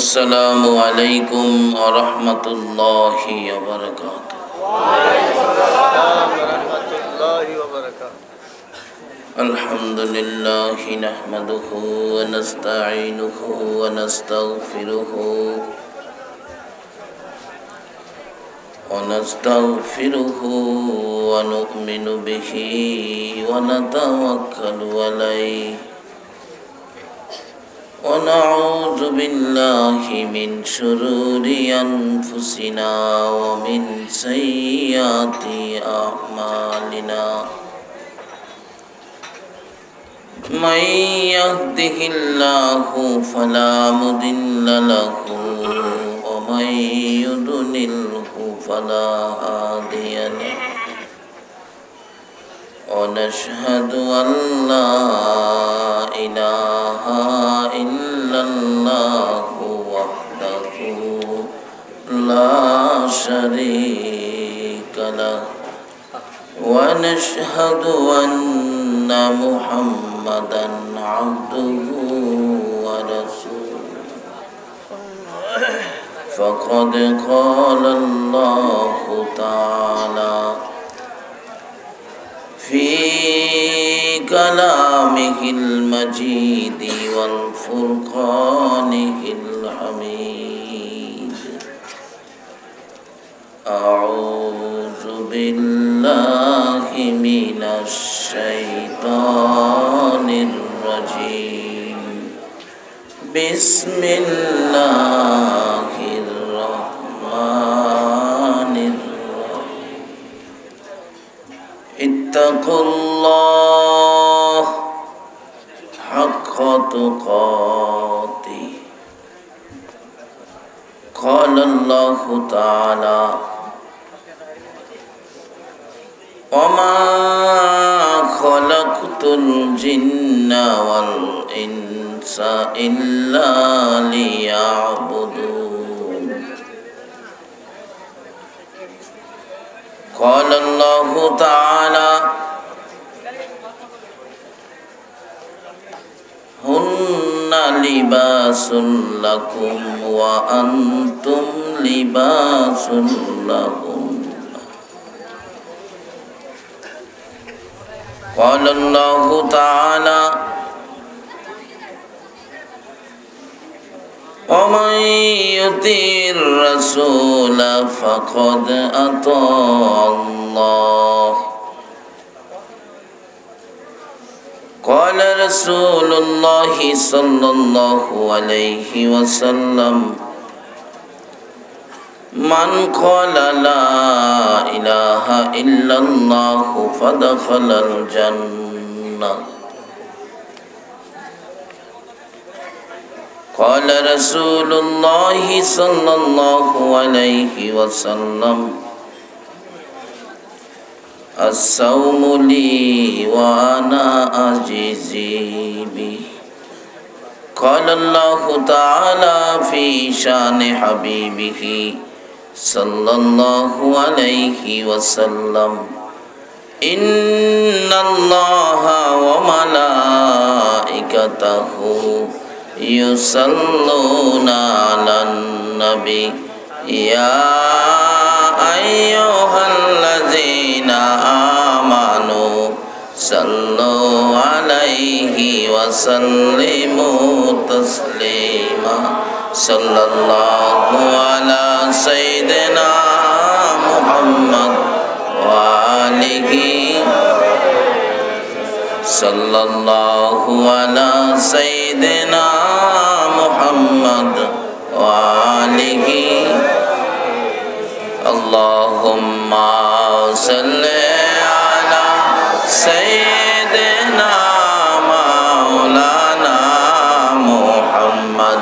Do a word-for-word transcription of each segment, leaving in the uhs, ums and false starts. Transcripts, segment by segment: আসসালামু আলাইকুম ওয়া রাহমাতুল্লাহি ওয়া বারাকাতুহু। ওয়া আলাইকুম আসসালাম ওয়া রাহমাতুল্লাহি ওয়া বারাকাতুহু। আলহামদুলিল্লাহি নাহমাদুহু ওয়া نستাইনুহু ওয়া نستাগফিরুহু ওয়া نستাগফিরুহু ওয়া নু'মিনু বিহি ওয়া নাতাওয়াক্কালু আলাইহি ونعوذ بالله من شرور أنفسنا ومن سيئات أعمالنا من يهده الله فلا مضل له ومن يضلله فلا هادي له ونشهد أن لا إله إلا الله وحده لا شريك له ونشهد أن محمدا عبده ورسوله فقد قال الله تعالى في كلامه المجيد والفرقانه الحميد أعوذ بالله من الشيطان الرجيم بسم الله الرحمن الرحيم اتقوا الله حق تقاته قال الله تعالى وما خلقت الجن والإنس إلا ليعبدون قال الله تعالى هن لباس لكم وأنتم لباس لهم قال الله تعالى ومن يطع الرسول فقد أطاع الله قال رسول الله صلى الله عليه وسلم من قال لا إله إلا الله فدخل الجنة قال رسول الله صلى الله عليه وسلم الصوم لي وأنا أجزي به قال الله تعالى في شأن حبيبه صلى الله عليه وسلم إن الله وملائكته يصلون على النبي يا أيها الذين آمنوا صلوا عليه وسلموا تسليما صلى الله على سيدنا محمد وآله صلى الله على سيدنا محمد وآله اللهم صل على سيدنا مولانا محمد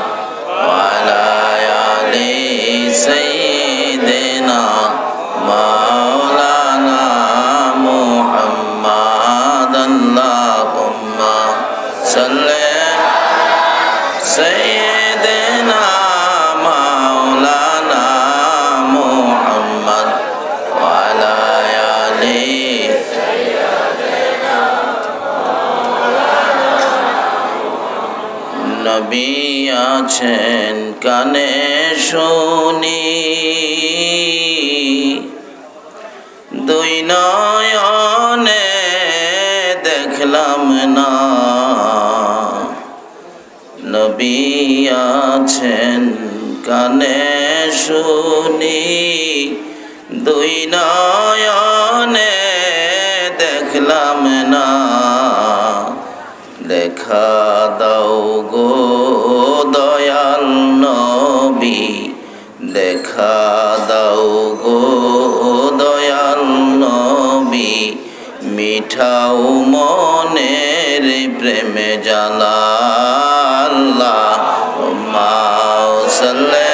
وعلى آل سيدنا مولانا محمد الله صل سيدنا مولانا محمد وعلى آل سيدنا مولانا محمد نبي আছেন। কানে শুনি, দুই নয়নে দেখলাম না নবী আছেন। কানে শুনি, দুই নয়নে দেখলাম না, দেখা দাও গো দয়াল নবী, দেখা দাও গো দয়াল নবী, মিঠাও মনের প্রেমে জ্বালা। আল্লাহুম্মা সাল্লি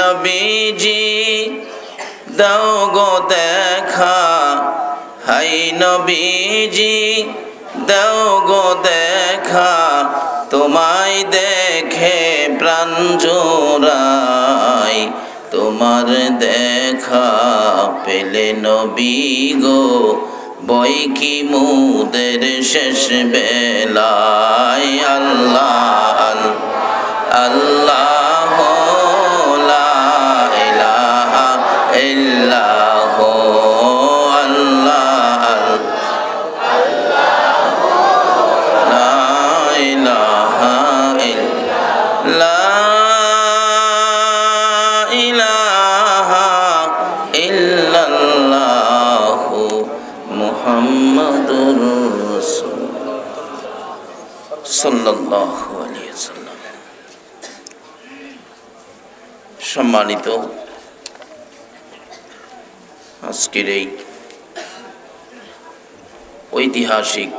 নবীজি দাও গো দেখা, হাই নবীজি দাও গো দেখা, তোমায় দেখে প্রাণ জোড়াই, তোমার দেখা পেলে নবী গো বই কি মুদের শেষ বেলায়। আল্লাহ আল্লাহ সম্মানিত আজকের এই ঐতিহাসিক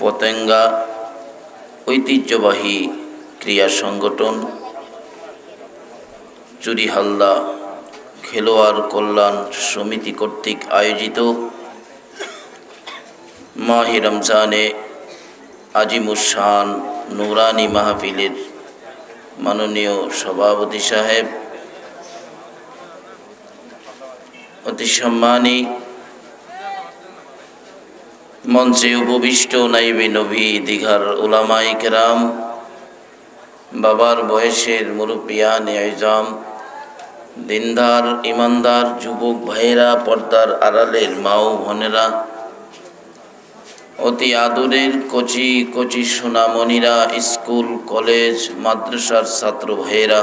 পতেঙ্গা ঐতিহ্যবাহী ক্রীড়া সংগঠন চুরিহাল্লা খেলোয়াড় কল্যাণ সমিতি কর্তৃক আয়োজিত মাহে রমজানে আজিমুশান নুরানি মাহফিলের মাননীয় সভাপতি সাহেব, অতি সম্মানী মঞ্চে উপবিষ্ট নাইবে নবী দীঘার উলামায়ে কেরাম, বাবার বয়সের মুরব্বিয়ানে আজম, দিনদার ইমানদার যুবক ভাইয়েরা, পর্দার আড়ালের মা ও বোনেরা, অতি আদরের কচি কচি সোনামণিরা, স্কুল কলেজ মাদ্রাসার ছাত্র ভাইয়েরা,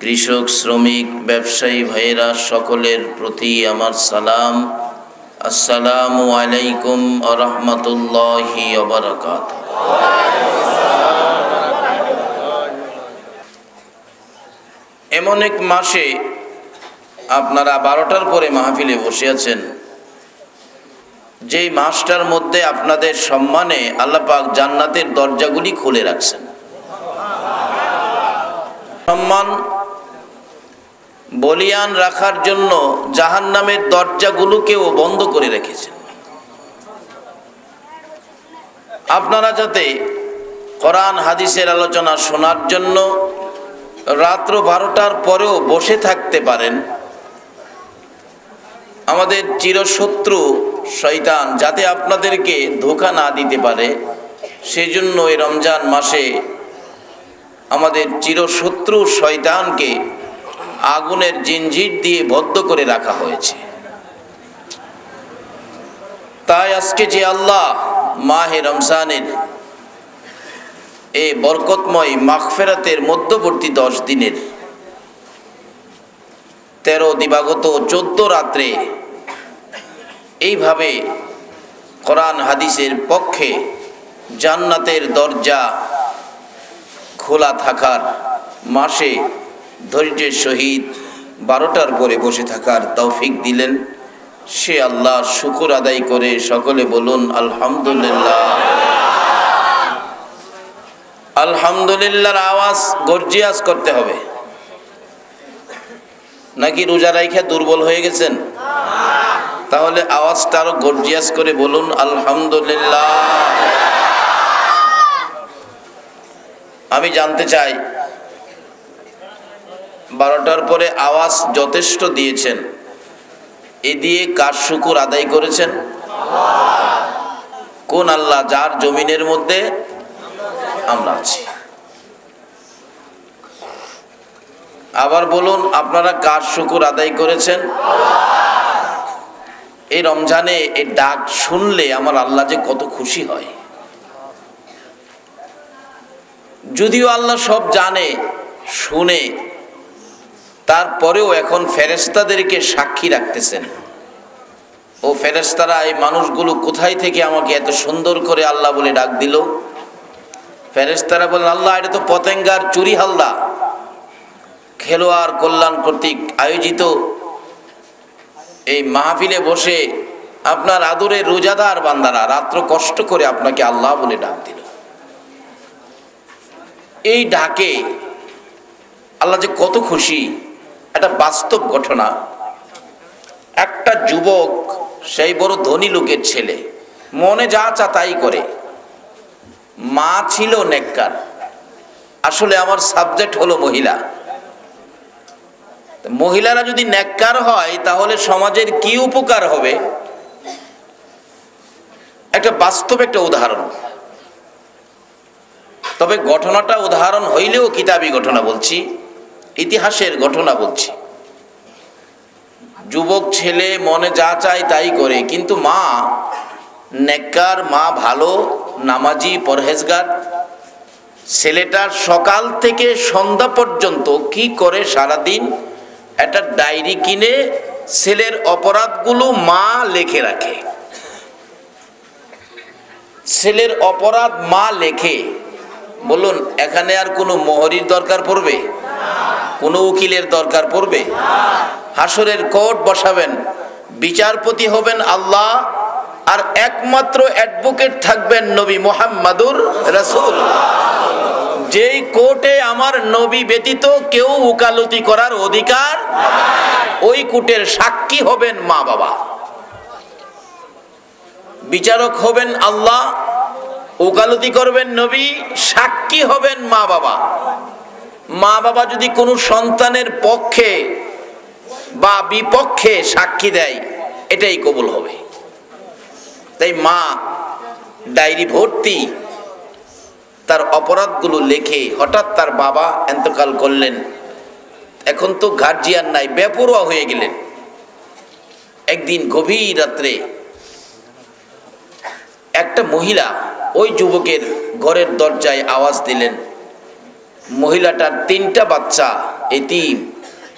কৃষক শ্রমিক ব্যবসায়ী ভাইয়েরা, সকলের প্রতি আমার সালাম। আসসালামু আলাইকুম ওয়া রাহমাতুল্লাহি ওয়া বারাকাতুহু। এমন এক মাসে আপনারা বারোটার পরে মাহফিলে বসে আছেন, যেই মাসটার মধ্যে আপনাদের সম্মানে আল্লাহ পাক জান্নাতের দরজাগুলি খুলে রাখছেন। সম্মান বলিয়ান রাখার জন্য জাহান্নামের দরজাগুলোকেও বন্ধ করে রেখেছেন, আপনারা যাতে কোরআন হাদিসের আলোচনা শোনার জন্য রাত্র বারোটার পরেও বসে থাকতে পারেন। আমাদের চিরশত্রু শয়তান যাতে আপনাদেরকে ধোঁকা না দিতে পারে, সেজন্য এই রমজান মাসে আমাদের চিরশত্রু শয়তানকে আগুনের জিঞ্জির দিয়ে বদ্ধ করে রাখা হয়েছে। তাই আজকে যে আল্লাহ মাহে রমজানের এই বরকতময় মাগফিরাতের মধ্যবর্তী দশ দিনের তেরো দিবাগত চোদ্দ রাত্রে এইভাবে কোরআন হাদিসের পক্ষে জান্নাতের দরজা খোলা থাকার মাসে ধৈর্যের সহিত বারোটার পরে বসে থাকার তৌফিক দিলেন, সে আল্লাহ শুকর আদায় করে সকলে বলুন আলহামদুলিল্লাহ। আলহামদুলিল্লাহর আওয়াজ গর্জিয়াস করতে হবে নাকি রোজা রাইখা দুর্বল হয়ে গেছেন? তাহলে আওয়াজটা আরো গর্জিয়াস করে বলুন আলহামদুলিল্লাহ। আমি জানতে চাই বারোটার পরে আওয়াজ যথেষ্ট দিয়েছেন, এ দিয়ে কার শুকুর আদায় করেছেন? কোন আল্লাহ যার জমিনের মধ্যে আমরা আছি? আবার বলুন আপনারা কার শুকুর আদায় করেছেন? এই রমজানে এই ডাক শুনলে আমার আল্লাহ যে কত খুশি হয়। যদিও আল্লাহ সব জানে শুনে, তারপরেও এখন ফেরেশতাদেরকে সাক্ষী রাখতেছেন, ও ফেরেশতারা এই মানুষগুলো কোথায় থেকে আমাকে এত সুন্দর করে আল্লাহ বলে ডাক দিল? ফেরেশতারা বললেন, আল্লাহ এটা তো পতেঙ্গার চুরি হাল্লা খেলোয়াড় কল্যাণ কর্তৃক আয়োজিত এই মাহফিলে বসে আপনার আদরে রোজাদার বান্দারা রাত্র কষ্ট করে আপনাকে আল্লাহ বলে ডাক দিল। এই ডাকে আল্লাহ যে কত খুশি, একটা বাস্তব ঘটনা। একটা যুবক, সেই বড় ধনী লোকের ছেলে, মনে যা চা তাই করে, মা ছিল নেককার। আসলে আমার সাবজেক্ট হলো মহিলা। মহিলারা যদি নেককার হয় তাহলে সমাজের কি উপকার হবে? একটা বাস্তব একটা উদাহরণ, তবে ঘটনাটা উদাহরণ হইলেও কিতাবি ঘটনা বলছি, ইতিহাসের ঘটনা বলছি। যুবক ছেলে মনে যা চায় তাই করে, কিন্তু মা নেককার, মা ভালো, নামাজি, পরহেজগার। ছেলেটার সকাল থেকে সন্ধ্যা পর্যন্ত কি করে সারাদিন, একটা ডায়েরি কিনে ছেলের অপরাধগুলো মা লেখে রাখে। ছেলের অপরাধ মা লেখে। বলুন এখানে আর কোনো মোহরির দরকার পড়বে? কোনো উকিলের দরকার পড়বে? হাসরের কোর্ট বসাবেন, বিচারপতি হবেন আল্লাহ, আর একমাত্র অ্যাডভোকেট থাকবেন নবী মুহাম্মাদুর রাসূল। যেই কোর্টে আমার নবী ব্যতীত কেউ উকালতি করার অধিকার নাই, ওই কোর্টের সাক্ষী হবেন মা বাবা। বিচারক হবেন আল্লাহ, উকালতি করবেন নবী, সাক্ষী হবেন মা বাবা। মা বাবা যদি কোনো সন্তানের পক্ষে বা বিপক্ষে সাক্ষী দেয়, এটাই কবুল হবে। তাই মা ডায়েরি ভর্তি তার অপরাধগুলো লেখে। হঠাৎ তার বাবা এন্তকাল করলেন, এখন তো গার্জিয়ান নাই, বেপরোয়া হয়ে গেলেন। একদিন গভীর রাত্রে একটা মহিলা ওই যুবকের ঘরের দরজায় আওয়াজ দিলেন। মহিলাটার তিনটা বাচ্চা এতিম,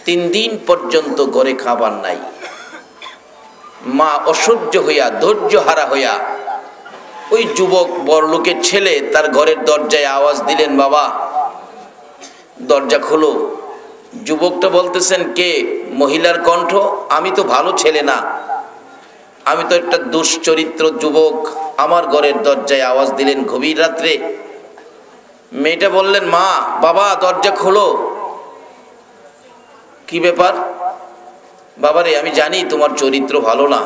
তিন দিন পর্যন্ত ঘরে খাবার নাই। মা অসহ্য হইয়া, ধৈর্য হারা হইয়া, ওই যুবক বড়লোকের ছেলে, তার ঘরের দরজায় আওয়াজ দিলেন, বাবা দরজা খোলো। যুবকটা বলতেছেন, কে? মহিলার কণ্ঠ, আমি তো ভালো ছেলে না, আমি তো একটা দুশ্চরিত্র যুবক, আমার ঘরের দরজায় আওয়াজ দিলেন গভীর রাত্রে। মেয়েটা বললেন, মা বাবা দরজা খোলো। কি ব্যাপার? বাবারে, আমি জানি তোমার চরিত্র ভালো না,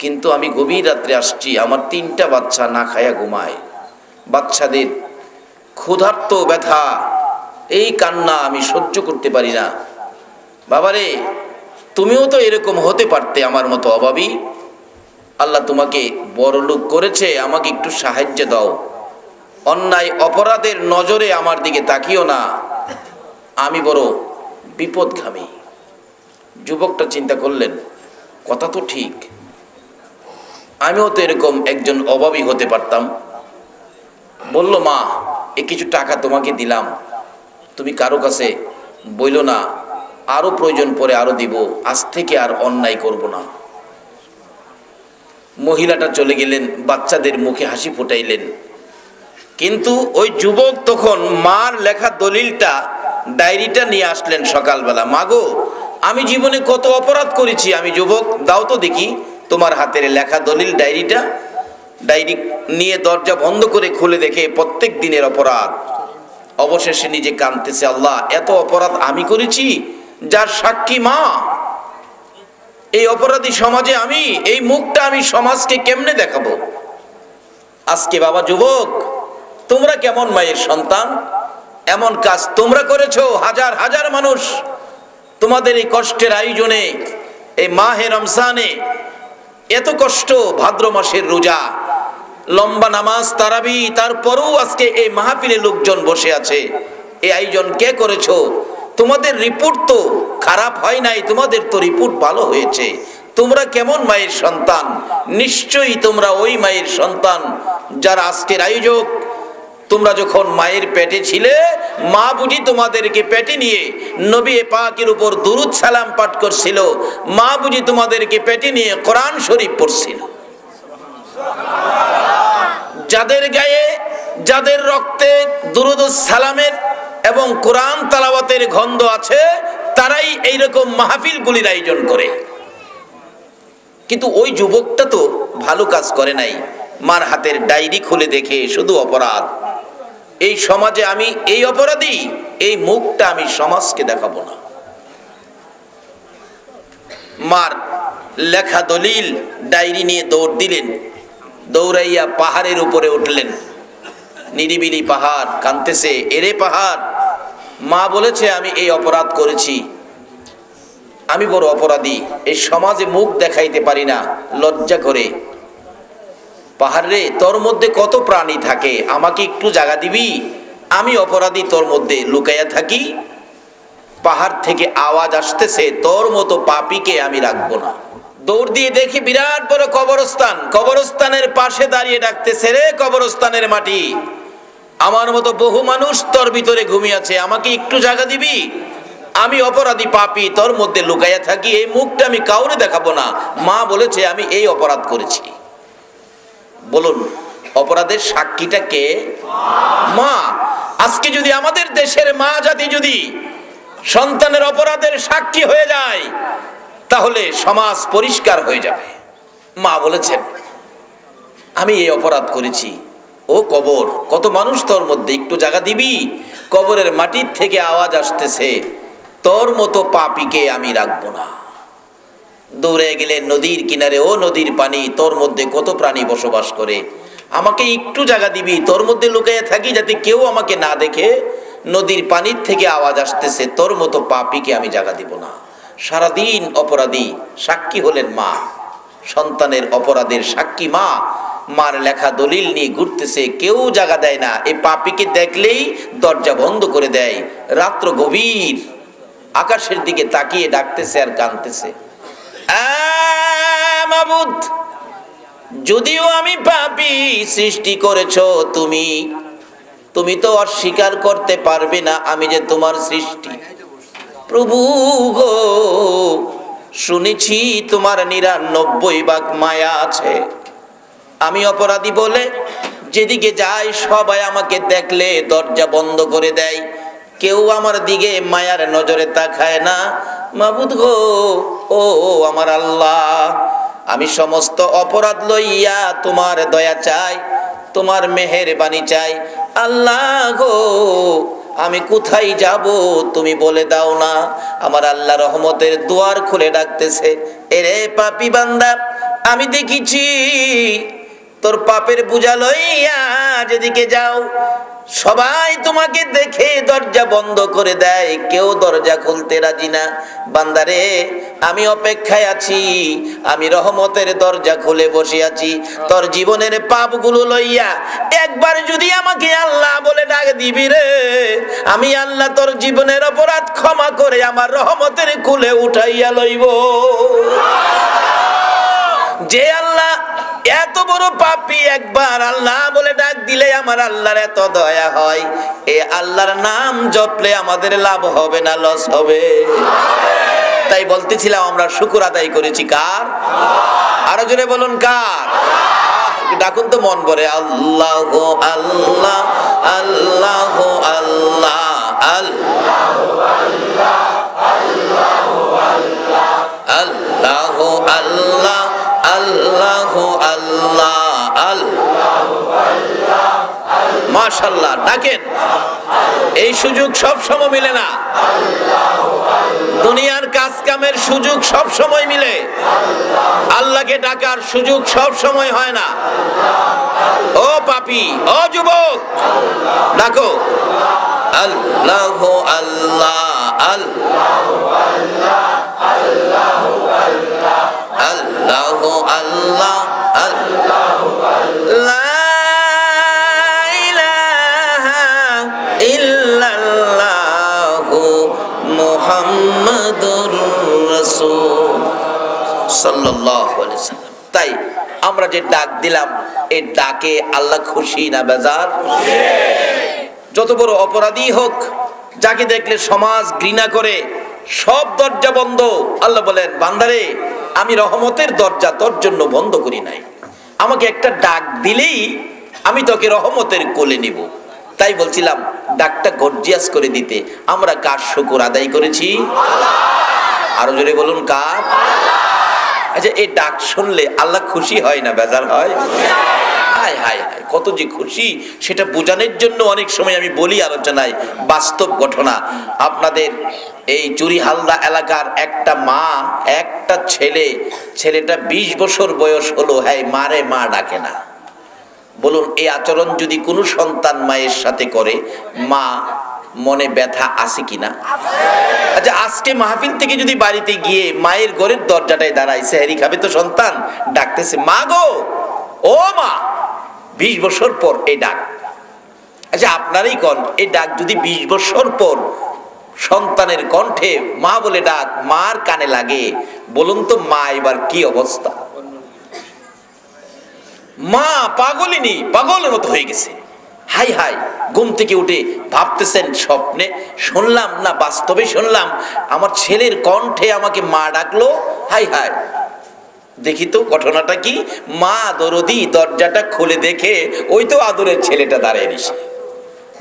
কিন্তু আমি গভীর রাত্রে আসছি, আমার তিনটা বাচ্চা না খায়া ঘুমায়, বাচ্চাদের ক্ষুধার্ত ব্যথা, এই কান্না আমি সহ্য করতে পারি না। বাবারে, তুমিও তো এরকম হতে পারতে, আমার মতো অভাবী। আল্লাহ তোমাকে বড়লোক করেছে, আমাকে একটু সাহায্য দাও। অন্যায় অপরাধের নজরে আমার দিকে তাকিও না, আমি বড় বিপদগামী। যুবকটা চিন্তা করলেন, কথা তো ঠিক, আমিও তো এরকম একজন অভাবী হতে পারতাম। বলল, মা এ কিছু টাকা তোমাকে দিলাম, তুমি কারো কাছে বইল না, আরও প্রয়োজন পরে আরও দিব, আজ থেকে আর অন্যায় করব না। মহিলাটা চলে গেলেন, বাচ্চাদের মুখে হাসি ফুটাইলেন। কিন্তু ওই যুবক তখন মার লেখা দলিলটা, ডায়েরিটা নিয়ে আসলেন সকালবেলা। মাগো, আমি জীবনে কত অপরাধ করেছি, আমি যুবক, দাও তো দেখি তোমার হাতের লেখা দলিল, ডায়েরিটা। ডায়েরি নিয়ে দরজা বন্ধ করে খুলে দেখে প্রত্যেক দিনের অপরাধ, অবশেষে নিজে কাঁদতেছে, আল্লাহ এত অপরাধ আমি করেছি যার সাক্ষী মা। এই অপরাধী সমাজে আমি, এই মুখটা আমি সমাজকে কেমনে দেখাবো? আজকে বাবা যুবক, তোমরা কেমন মায়ের সন্তান? এমন কাজ তোমরা করেছো, হাজার হাজার মানুষ তোমাদের এই কষ্টের আয়োজনে, এই মাহে রমজানে এত কষ্ট, ভাদ্র মাসের রোজা, লম্বা নামাজ তারাবি, তারপরেও আজকে এই মাহফিলে লোকজন বসে আছে। এই আয়োজন কে করেছো? তোমাদের রিপোর্ট তো খারাপ হয় নাই, তোমাদের তো রিপোর্ট ভালো হয়েছে। তোমরা কেমন মায়ের সন্তান? নিশ্চয়ই তোমরা ওই মায়ের সন্তান যারা আজকের আয়োজক। তোমরা যখন মায়ের পেটে ছিলে, মা বুঝি তোমাদেরকে পেটে নিয়ে নবী পাকের উপর দুরুদ সালাম পাঠ করছিল, মা বুঝি তোমাদেরকে পেটে নিয়ে কোরআন শরীফ পড়ছিল। যাদের গায়ে, যাদের রক্তে দুরুদ সালামের এবং কোরআন তালাওয়াতের গন্ধ আছে, তারাই এইরকম মাহফিলগুলির আয়োজন করে। কিন্তু ওই যুবকটা তো ভালো কাজ করে নাই, মার হাতের ডায়েরি খুলে দেখে শুধু অপরাধ। এই সমাজে আমি এই অপরাধী, এই মুখটা আমি সমাজকে দেখাবো না। মার লেখা দলিল ডায়েরি নিয়ে দৌড় দিলেন, দৌড়াইয়া পাহাড়ের উপরে উঠলেন। নিরিবিলি পাহাড়, কাঁদতেছে, এরে পাহাড়, মা বলেছে আমি এই অপরাধ করেছি, আমি বড় অপরাধী, এই সমাজে মুখ দেখাইতে পারি না, লজ্জা করে। পাহাড় রে, তোর মধ্যে কত প্রাণী থাকে, আমাকে একটু জায়গা দিবি, আমি অপরাধী তোর মধ্যে লুকাইয়া থাকি। পাহাড় থেকে আওয়াজ আসতেছে, তোর মতো পাপীকে আমি রাখবো না। দৌড় দিয়ে দেখি বিরাট বড় কবরস্থান, কবরস্থানের পাশে দাঁড়িয়ে ডাকতেছে, রে কবরস্থানের মাটি, আমার মতো বহু মানুষ তোর ভিতরে ঘুমিয়ে আছে, আমাকে একটু জায়গা দিবি, আমি অপরাধী পাপী তোর মধ্যে লুকাইয়া থাকি, এই মুখটা আমি কাউরে দেখাবো না, মা বলেছে আমি এই অপরাধ করেছি। বলুন, অপরাধের সাক্ষীটা কে? মা। আজকে যদি আমাদের দেশের মা জাতি যদি সন্তানের অপরাধের সাক্ষী হয়ে যায়, তাহলে সমাজ পরিষ্কার হয়ে যাবে। মা বলেছেন আমি এই অপরাধ করেছি, ও কবর, কত মানুষ তোর মধ্যে, একটু জায়গা দিবি। কবরের মাটির থেকে আওয়াজ আসতেছে, তোর মতো পাপীকে আমি রাখবো না। দৌড়ে গেলেন নদীর কিনারে, ও নদীর পানি, তোর মধ্যে কত প্রাণী বসবাস করে, আমাকে একটু জায়গা দিবি, তোর মধ্যে লুকিয়ে থাকি যাতে কেউ আমাকে না দেখে। নদীর পানির থেকে আওয়াজ আসতেছে, তোর মতো পাপীকে আমি জায়গা দিব না। সারাদিন অপরাধী সাক্ষী হলেন মা, সন্তানের অপরাধের সাক্ষী মা। মার লেখা দলিল নিয়ে ঘুরতেছে, কেউ জায়গা দেয় না, এই পাপীকে দেখলেই দরজা বন্ধ করে দেয়। রাত্র গভীর, আকাশের দিকে তাকিয়ে ডাকতেছে আর কাঁদতেছে, মাবুদ, যদিও আমি পাপী সৃষ্টি করেছো তুমি, তুমি তো অস্বীকার করতে পারবে না আমি যে তোমার সৃষ্টি। প্রভু গো, শুনেছি তোমার নিরানব্বই ভাগ মায়া আছে, আমি অপরাধী বলে যেদিকে যাই সবাই আমাকে দেখলে দরজা বন্ধ করে দেয়, কেউ আমার দিকে মায়ার নজরে তাকায় না। মাবুদ গো, ও আমার আল্লাহ, আমি সমস্ত অপরাধ লইয়া তোমার দয়া চাই, তোমার মেহেরবানি চাই। আল্লাহ গো, আমি কোথায় যাব তুমি বলে দাও না। আমার আল্লাহ রহমতের দুয়ার খুলে ডাকতেছে, এরে পাপী বান্দা, আমি দেখেছি তোর পাপের বোঝা লইয়া যেদিকে যাও সবাই তোমাকে দেখে দরজা বন্ধ করে দেয়, কেউ দরজা খুলতে রাজি না। বান্দারে, আমি অপেক্ষায় আছি, আমি রহমতের দরজা খুলে বসে আছি, তোর জীবনের পাপগুলো লইয়া একবার যদি আমাকে আল্লাহ বলে ডাক দিবি রে, আমি আল্লাহ তোর জীবনের অপরাধ ক্ষমা করে আমার রহমতের কুলে উঠাইয়া লইব। যে আল্লাহ এত বড় পাপী একবার আল্লাহ বলে ডাক দিলে আমার আল্লাহর এত দয়া হয়, এ আল্লাহর নাম জপলে আমাদের লাভ হবে না, লস হবে। তাই বলতেছিলাম আমরা শুকর আদায় করেছি কার? আরো জোরে বলুন কার? ডাকুন তো মন ভরে, আল্লাহ আল্লাহ আল্লাহ আল্লাহ আল্লাহ আল্লাহ আল্লাহু আল্লাহ আল্লাহু আল্লাহ। মাশাআল্লাহ, ডাকেন। এই সুযোগ সব সময় মিলে না, দুনিয়ার কাজ কামের সুযোগ সব সময় মিলে, আল্লাহকে ডাকার সুযোগ সব সময় হয় না। ও পাপী, ও যুবক, ডাকো আল্লাহ আল্লাহ আল্লাহ আল্লাহ আল্লাহ আল্লাহ সাল্লাল্লাহু আলাইহি সাল্লাম। তাই আমরা যে ডাক দিলাম, এই ডাকে আল্লাহ খুশি না বেজার? যত বড় অপরাধী হোক, যাকে দেখলে সমাজ ঘৃণা করে, সব দরজা বন্ধ। আল্লাহ বলেন, বান্দারে, আমি রহমতের দরজা তোর জন্য বন্ধ করি নাই, আমাকে একটা ডাক দিলেই আমি তোকে রহমতের কোলে নিব। তাই বলছিলাম ডাকটা গর্জিয়াস করে দিতে। আমরা কার শুকর আদায় করেছি? আরো জোরে বলুন, কার? আচ্ছা, এই ডাক শুনলে আল্লাহ খুশি হয় না বেজার হয়? হায় হায় হায়, কত যে খুশি সেটা বোঝানোর জন্য অনেক সময় আমি বলি আলোচনায় বাস্তব ঘটনা। আপনাদের এই চুরিহালদা এলাকার একটা মা, একটা ছেলে, ছেলেটা বিশ বছর বয়স হলো, হ্যাঁ, মারে মা ডাকে না। বলুন, এই আচরণ যদি কোনো সন্তান মায়ের সাথে করে, মা মনে ব্যথা আছে কিনা? আচ্ছা, আজকে মাহফিল থেকে যদি বাড়িতে গিয়ে মায়ের ঘরের দরজাটায় দাঁড়ায়, সেহরি খাবে তো সন্তান ডাকতেছে, মা গো, ও মা, বিশ বছর পর এই ডাক। আচ্ছা, আপনারই কন, এই ডাক যদি বিশ বছর পর সন্তানের কণ্ঠে মা বলে ডাক মার কানে লাগে, বলুন তো মা এবার কি অবস্থা? মা পাগলিনী, পাগলের মতো হয়ে গেছে। হাই হাই, ঘুম থেকে উঠে ভাবতেছেন, স্বপ্নে শুনলাম না বাস্তবে শুনলাম, আমার ছেলের কণ্ঠে আমাকে মা ডাকলো, হাই হাই, দেখি তো ঘটনাটা কি। মা দরদি দরজাটা খুলে দেখে ওই তো আদরের ছেলেটা দাঁড়িয়ে নিছে।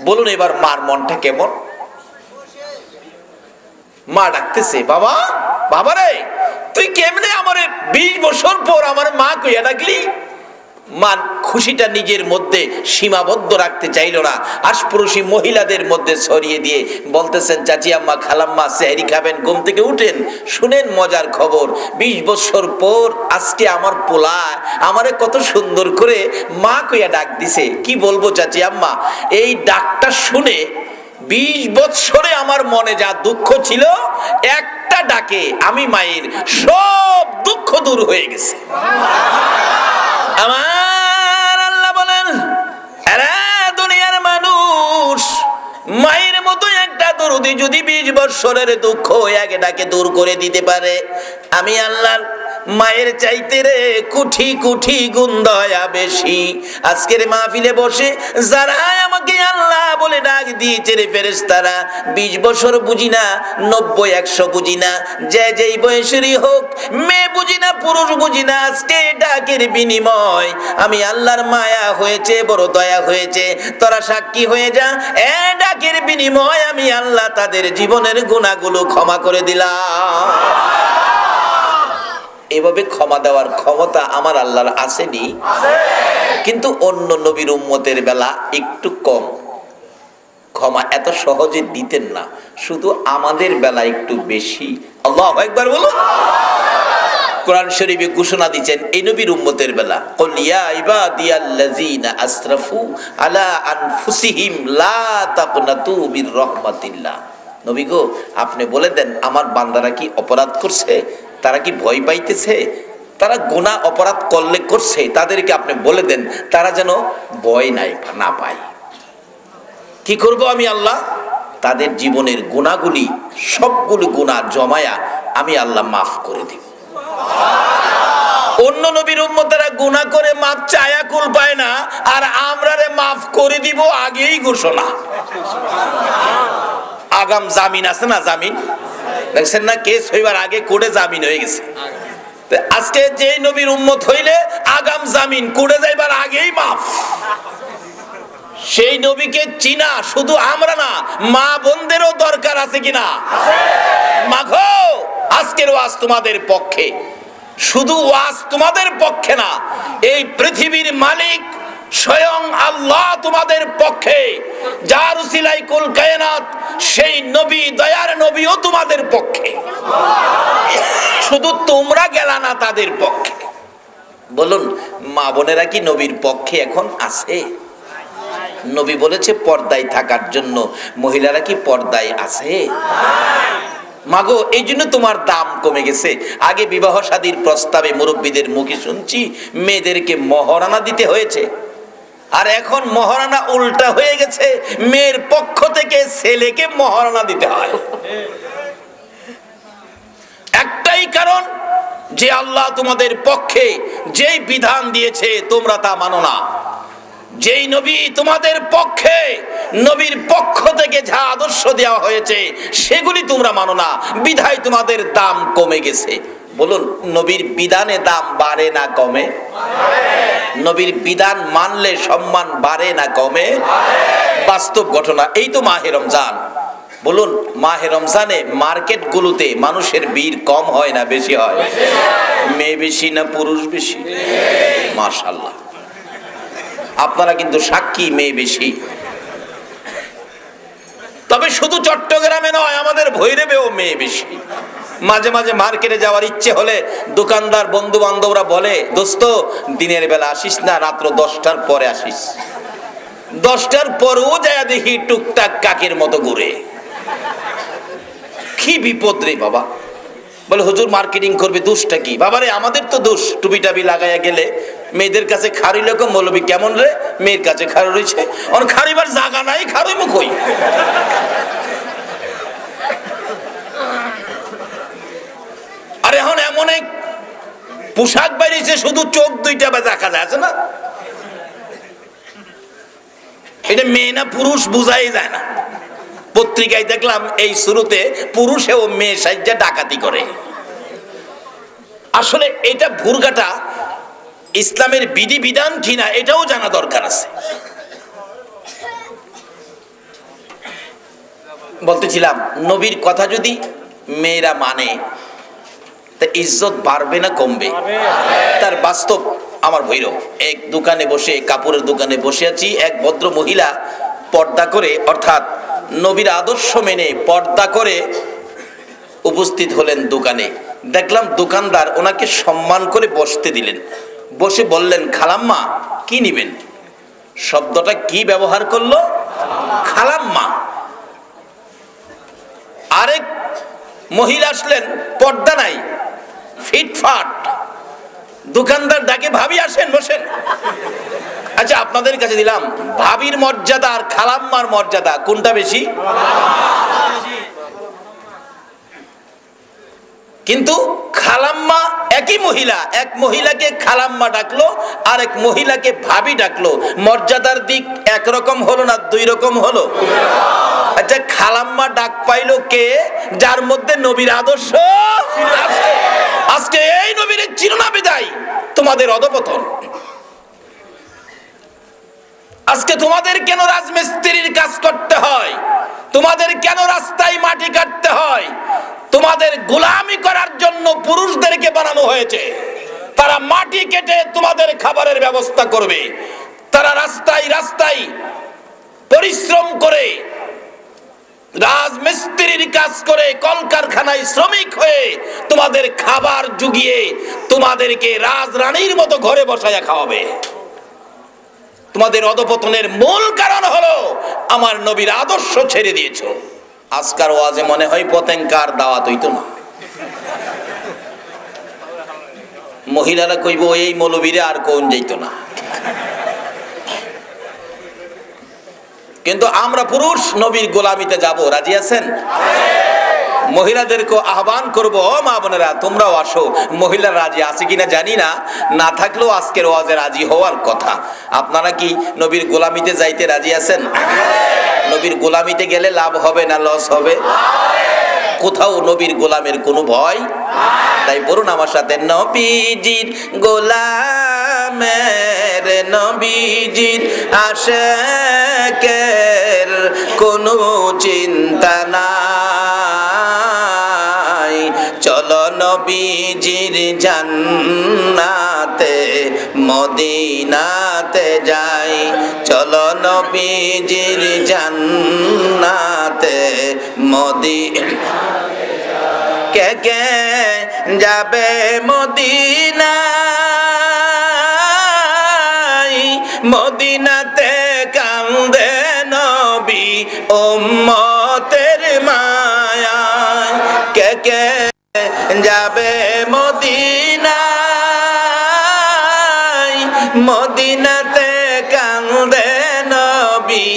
বলুন এবার মার মনটা কেমন? মা ডাকতেছে, বাবা, বাবা রে, তুই কেমনে আমার বিশ বছর পর আমার মা কইয়া ডাকলি? মা খুশিটা নিজের মধ্যে সীমাবদ্ধ রাখতে চাইল না, আশপাশি মহিলাদের মধ্যে ছড়িয়ে দিয়ে বলতেছেন, চাচি আম্মা, খালাম্মা, সেহরি খাবেন, ঘুম থেকে উঠেন, শুনেন মজার খবর, বিশ বছর পর আজকে আমার পোলা আমারে কত সুন্দর করে মা কইয়া ডাক দিছে, কি বলবো চাচি আম্মা। এই ডাকটা শুনে বিশ বছরে আমার মনে যা দুঃখ ছিল, একটা ডাকে আমি মায়ের সব দুঃখ দূর হয়ে গেছে। আমার আল্লাহ বলেন, আরে দুনিয়ার মানুষ, মায়ের মতো একটা দরদি যদি বিশ বছরের দুঃখ আগে ডাকে দূর করে দিতে পারে, আমি আল্লাহ মায়ের চাইতে রে কুঠি কুঠি গুণ দয়া বেশি। আজকের মাহফিলে বসে যারা আমাকে আল্লাহ বলে ডাক দিয়েছে রে ফেরেশতারা, বিশ বছর বুঝি না, নব্বই একশো বুঝি না, যে যেই বয়সেরই হোক, মেয়ে বুঝি না, পুরুষ বুঝি না, আজকে ডাকের বিনিময় আমি আল্লাহর মায়া হয়েছে, বড় দয়া হয়েছে, তোরা সাক্ষী হয়ে যা। এ ডাকের বিনিময় আমি আল্লাহ তাদের জীবনের গুণাগুলো ক্ষমা করে দিলাম। এভাবে ক্ষমা দেওয়ার ক্ষমতা আমার আল্লাহর আসেনি, কিন্তু অন্য নবীর উম্মতের বেলা একটু কম, ক্ষমা এত সহজে দিতেন না, শুধু আমাদের বেলা একটু বেশি। আল্লাহু আকবার বলুন। কোরআন শরীফে ঘোষণা দিচ্ছেন এই নবীর উম্মতের বেলা, কুল ইয়া ইবাদিয়াল্লাযিনা আসরাফু আলা আনফুসিহিম লা তাকনাতু মির রাহমাতিল্লাহ। নবী গো, আপনি বলে দেন আমার বান্দারা কি অপরাধ করছে, তারা কি ভয় পাইতেছে, তারা গুনা অপরাধ করলে করছে, তাদেরকে আপনি বলে দেন তারা যেন ভয় নাই না পায়। কি করব আমি আল্লাহ? তাদের জীবনের গুণাগুলি সবগুলো গুণা জমায়া আমি আল্লাহ মাফ করে দিব। অন্য নবীর উম্মতেরা গুণা করে মাফ চায়া কুল পায় না, আর আমরা রে মাফ করে দিব আগেই ঘোষণা। আগাম জামিন আছে না, জামিন দেখছেন না, কেস হইবার আগে কোর্টে জামিন হয়ে গেছে। আজকে যে নবীর উম্মত হইলে আগাম জামিন, কোর্টে যাইবার আগেই মাফ। সেই নবীকে চিনা শুধু আমরা না, মা বোনদেরও দরকার আছে কিনা? মাগো, আজকের ওয়াজ তোমাদের পক্ষে, শুধু ওয়াজ তোমাদের পক্ষে না, এই পৃথিবীর মালিক স্বয়ং আল্লাহ তোমাদের পক্ষে, যার সিলাই কুল কায়নাত, সেই নবী, দয়ার নবীও তোমাদের পক্ষে, শুধু তোমরা গেলা না তাদের পক্ষে। বলুন, মা বোনেরা কি নবীর পক্ষে এখন আছে? নবী বলেছে পর্দায় থাকার জন্য, মহিলারা কি পর্দায় আছে? মাগো, এই জন্য তোমার দাম কমে গেছে। আগে বিবাহ শাদীর প্রস্তাবে মুরব্বীদের মুখে শুনছি মেয়েদেরকে মহারানা দিতে হয়েছে, আর এখন মহারানা উল্টা হয়ে গেছে, মেয়ের পক্ষ থেকে ছেলেকে মহারানা দিতে হয়। একটাই কারণ, যে আল্লাহ তোমাদের পক্ষে যেই বিধান দিয়েছে তোমরা তা মানো না। যেই নবী তোমাদের পক্ষে, নবীর পক্ষ থেকে যা আদর্শ দেওয়া হয়েছে সেগুলি তোমরা মানো না, বিধায় তোমাদের দাম কমে গেছে। বলুন, নবীর বিধানে দাম বাড়ে না কমে? নবীর বিধান মানলে সম্মান বাড়ে না কমে? বাস্তব ঘটনা, এই তো মাহে রমজান। বলুন, মাহে রমজানে মার্কেটগুলোতে মানুষের ভিড় কম হয় না বেশি হয়? মেয়ে বেশি না পুরুষ বেশি? মাশাআল্লাহ, আপনারা কিন্তু সাক্ষী, মেয়ে বেশি। তবে শুধু চট্টগ্রামে নয়, আমাদের ভৈরবেও মেয়ে বেশি। মাঝে মাঝে মার্কেটে যাওয়ার ইচ্ছে হলে দোকানদার বন্ধু বান্ধবরা বলে, দোস্ত দিনের বেলা আসিস না, রাত্র দশটার পরে আসিস। দশটার পরেও যায় দেখি টুকটাক কাকের মতো ঘুরে। কি বিপদ রে বাবা! বলে হুজুর মার্কেটিং করবে, দোষটা কি? বাবারে, আমাদের তো দোষ, টুপি টাবি লাগাইয়া গেলে মেয়েদের কাছে খারি লোকম। মৌলবি কেমন রে, মেয়ের কাছে খারু রয়েছে, আর খারিবার জাগা নাই, খারুই মুখই। আর এখন এমন এক পোশাক বেরিয়েছে, শুধু চোখ দুইটা দেখা যায় না। এটা মেয়ে না পুরুষ বোঝাই যায় না। পত্রিকায় দেখলাম এই শুরুতে পুরুষেও মেয়ে সাইজে ডাকাতি করে। আসলে এটা ভুরকাটা ইসলামের বিধিবিধান কিনা এটাও জানা দরকার আছে। বলতেছিলাম, নবীর কথা যদি মেয়েরা মানে তা ইজ্জত বাড়বে না কমবে? তার বাস্তব আমার ভৈরব। এক দোকানে বসে, কাপড়ের দোকানে বসে আছি, এক ভদ্র মহিলা পর্দা করে, অর্থাৎ নবীর আদর্শ মেনে পর্দা করে উপস্থিত হলেন দোকানে। দেখলাম দোকানদার ওনাকে সম্মান করে বসতে দিলেন। বসে বললেন, খালাম্মা কি নিবেন? শব্দটা কি ব্যবহার করলো? খালাম্মা। আরেক মহিলা আসলেন, পর্দা নাই, ফিটফাট। দোকানদার ডাকে, ভাবি আসেন বসেন। আচ্ছা, আপনাদের কাছে দিলাম, ভাবির মর্যাদা আর খালাম্মার মর্যাদা কোনটা বেশি? কিন্তু খালাম্মা একই মহিলা, এক মহিলাকে খালাম্মা ডাকলো, আর এক মহিলাকে ভাবি ডাকলো। মর্যাদার দিক একরকম হলো না দুই রকম হলো? আচ্ছা, খালাম্মা ডাক পাইলো কে? যার মধ্যে নবীর আদর্শ আছে। আজকে এই নবীর চিরনা বিদায়, তোমাদের অধঃপতন। আজকে তোমাদের কেন রাজমিস্ত্রির কাজ করতে হয়? তোমাদের কেন রাস্তায় মাটি কাটতে হয়? তোমাদের গোলামি করার জন্য পুরুষদেরকে বানানো হয়েছে। তারা মাটি কেটে তোমাদের খাবারের ব্যবস্থা করবে। তারা রাস্তায় রাস্তায় পরিশ্রম করে, রাজমিস্ত্রির কাজ করে, কলকারখানায় শ্রমিক হয়ে তোমাদের খাবার জুগিয়ে তোমাদেরকে রাজরানীর মতো ঘরে বসায়া খাওয়াবে। তোমাদের অধঃপতনের মূল কারণ হলো আমার নবীর আদর্শ ছেড়ে দিয়েছো। আজকার ওয়াজে মনে হয় পতেঙ্কার দাওয়াত হইতো না। মহিলারা কইব, এই মৌলবীরে আর কোন যাইতো না। কিন্তু আমরা পুরুষ নবীর গোলামিতে যাব, রাজি আছেন? মহিলাদেরকে আহ্বান করবো, ও মা বোনেরা তোমরাও আসো। মহিলারা রাজি আছে কিনা জানি না, না থাকলেও আজকের ওয়াজে রাজি হওয়ার কথা। আপনারা কি নবীর গোলামিতে যাইতে রাজি আছেন? নবীর গোলামিতে গেলে লাভ হবে না লস হবে? কোথাও নবীর গোলামের কোনো ভয় তাই বলুন আমার সাথে, নবীজির গোলামের, নবীজির আশেকের কোনো চিন্তা না। নবীজির জান্নাতে মদিনাতে যাই, চলো নবীজির জান্নাতে। মদিনায়, মদিনাতে কান্দে নবী উম্মতের মায়ায়। কে কে যাবে মদিনায়, মদিনাতে কান্দে নবী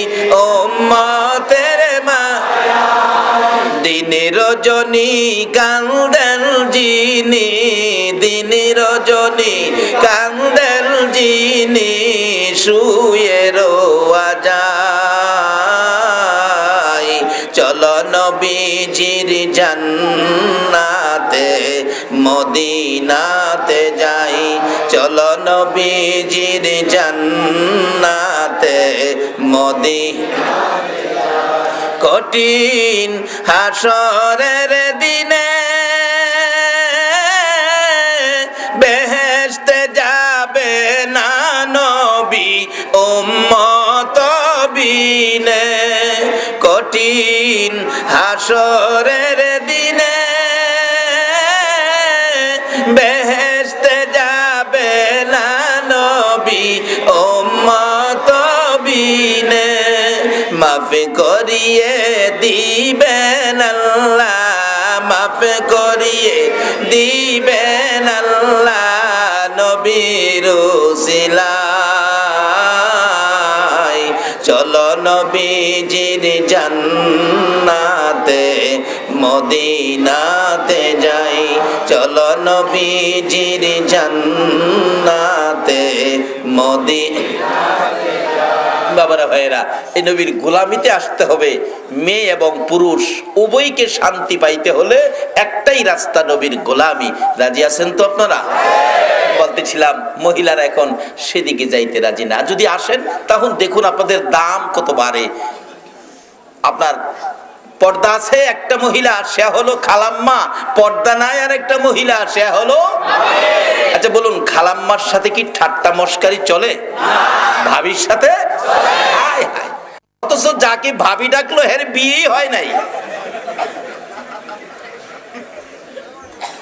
উম্মতের মায়ায়। দিনে রজনী কান্দেন যিনি, দিনে রজনী কান্দেন যিনি, শুয়ে রোয়া যায়। চলো নবীজির জান্নাতে মদিনাতে যাই, চলো নবীজির জান্নাতে মদিনাতে। কঠিন হাসরের দিনে বেহেশতে যাবে না নবী উম্মত বিনে। কঠিন হাসরের দিনে বেহেশতে যাবে না নবী উম্মত বিনে। মাফ করিয়ে দিবেন আল্লাহ, মাফ করিয়ে দিবেন আল্লাহ নবীর উসিলায়। চলো নবীজির জান্নাতে মদিনাতে যাই, চলো নবীজির জান্নাতে মদিনাতে। বাবারা ভাইয়েরা, এই নবীর গোলামিতে আসতে হবে। মেয়ে এবং পুরুষ উভয়কে শান্তি পাইতে হলে একটাই রাস্তা, নবীর গোলামি। রাজি আছেন তো আপনারা? বলতেছিলাম মহিলারা এখন সেদিকে যাইতে রাজি না। যদি আসেন তখন দেখুন আপনাদের দাম কত বাড়ে। আপনার পর্দা আছে একটা মহিলা, সে হলো খালাম্মা। পর্দা নাই আর একটা মহিলা, সে হলো। আচ্ছা বলুন, খালাম্মার সাথে কি ঠাট্টা মস্কারি চলে? ভাবির সাথে? হায় হায়, অথচ যাকে ভাবি ডাকলো হের বিয়েই হয় নাই।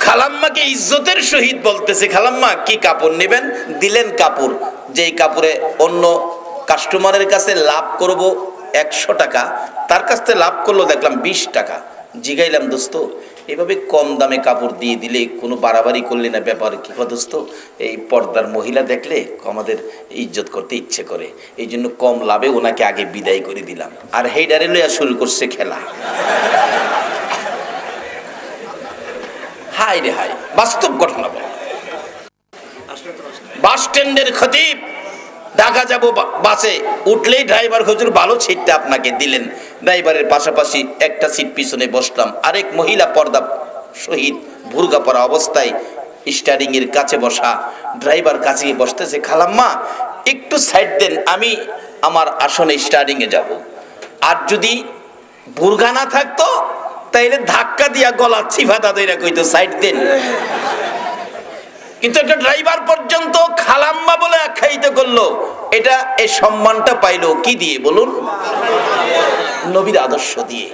খালাম্মাকে ইজ্জতের সহিত বলতেছে, খালাম্মা কি কাপড় নেবেন? দিলেন কাপড়, যেই কাপড়ে অন্য কাস্টমারের কাছে লাভ করব একশো টাকা, তার কাছ থেকে লাভ করলো দেখলাম বিশ টাকা। জিগাইলাম, দোস্ত এভাবে কম দামে কাপড় দিয়ে দিলে কোনো বাড়াবাড়ি করলে না, ব্যাপার কী? দোস্ত এই পর্দার মহিলা দেখলে আমাদের ইজ্জত করতে ইচ্ছে করে, এই জন্য কম লাভে ওনাকে আগে বিদায় করে দিলাম। আর হেডারে লইয়া শুরু করছে খেলা। হায় রে হায়, বাস্তব ঘটনা। বাস স্ট্যান্ডের খতিব, ঢাকা যাব বাসে উঠলেই ড্রাইভার, হুজুর ভালো সিটটা আপনাকে দিলেন। ড্রাইভারের পাশাপাশি একটা সিট পিছনে বসলাম। আরেক মহিলা পর্দা সহিত বুরকা পরা অবস্থায় স্টিয়ারিং এর কাছে বসা। ড্রাইভার কাছে বসতেছে, খালাম্মা একটু সাইড দেন, আমি আমার আসনে স্টিয়ারিং এ যাব। আর যদি বুরকা না থাকতো তাইলে ধাক্কা দিয়া গলা চিফাতা দইরা কইতো সাইড দেন। কিন্তু একটা ড্রাইভার পর্যন্ত খালাম্মা বলে আখ্যায়িত করলো। এটা এই সম্মানটা পাইলো কি দিয়ে বলুন? নবীর আদর্শ দিয়ে,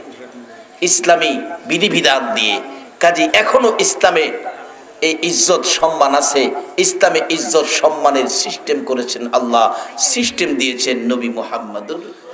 ইসলামী বিধিবিধান দিয়ে। কাজে এখনো ইসলামে এই ইজ্জত সম্মান আছে। ইসলামে ইজ্জত সম্মানের সিস্টেম করেছেন আল্লাহ, সিস্টেম দিয়েছেন নবী মুহাম্মদুর।